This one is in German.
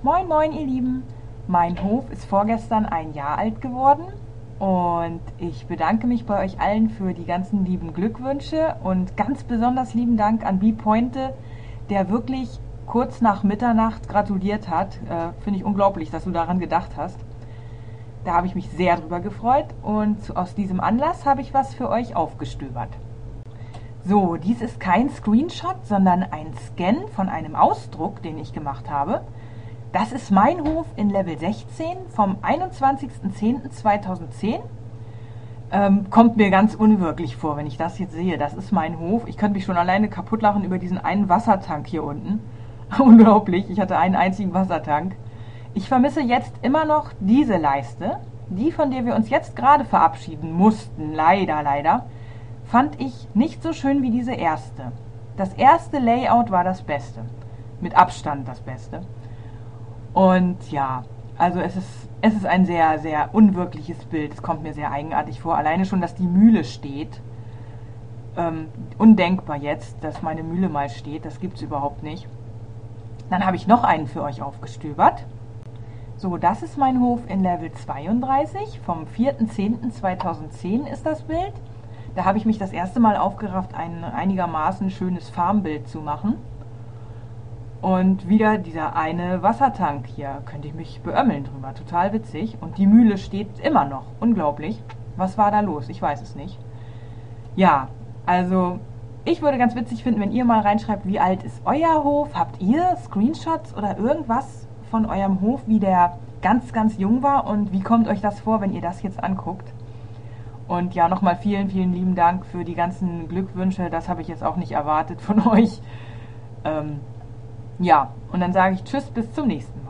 Moin moin ihr Lieben, mein Hof ist vorgestern ein Jahr alt geworden und ich bedanke mich bei euch allen für die ganzen lieben Glückwünsche und ganz besonders lieben Dank an BiPointe, der wirklich kurz nach Mitternacht gratuliert hat. Finde ich unglaublich, dass du daran gedacht hast. Da habe ich mich sehr drüber gefreut und aus diesem Anlass habe ich was für euch aufgestöbert. So, dies ist kein Screenshot, sondern ein Scan von einem Ausdruck, den ich gemacht habe. Das ist mein Hof in Level 16 vom 21.10.2010. Kommt mir ganz unwirklich vor, wenn ich das jetzt sehe. Das ist mein Hof. Ich könnte mich schon alleine kaputt lachen über diesen einen Wassertank hier unten. Unglaublich, ich hatte einen einzigen Wassertank. Ich vermisse jetzt immer noch diese Leiste. Die, von der wir uns jetzt gerade verabschieden mussten, leider, leider, fand ich nicht so schön wie diese erste. Das erste Layout war das Beste. Mit Abstand das Beste. Und ja, also es ist ein sehr, sehr unwirkliches Bild. Es kommt mir sehr eigenartig vor. Alleine schon, dass die Mühle steht. Undenkbar jetzt, dass meine Mühle mal steht. Das gibt es überhaupt nicht. Dann habe ich noch einen für euch aufgestöbert. So, das ist mein Hof in Level 32. Vom 4.10.2010 ist das Bild. Da habe ich mich das erste Mal aufgerafft, ein einigermaßen schönes Farmbild zu machen. Und wieder dieser eine Wassertank hier. Könnte ich mich beömmeln drüber. Total witzig. Und die Mühle steht immer noch. Unglaublich. Was war da los? Ich weiß es nicht. Ja, also ich würde ganz witzig finden, wenn ihr mal reinschreibt, wie alt ist euer Hof? Habt ihr Screenshots oder irgendwas von eurem Hof, wie der ganz, ganz jung war? Und wie kommt euch das vor, wenn ihr das jetzt anguckt? Und ja, nochmal vielen, vielen lieben Dank für die ganzen Glückwünsche. Das habe ich jetzt auch nicht erwartet von euch. Ja, und dann sage ich Tschüss, bis zum nächsten Mal.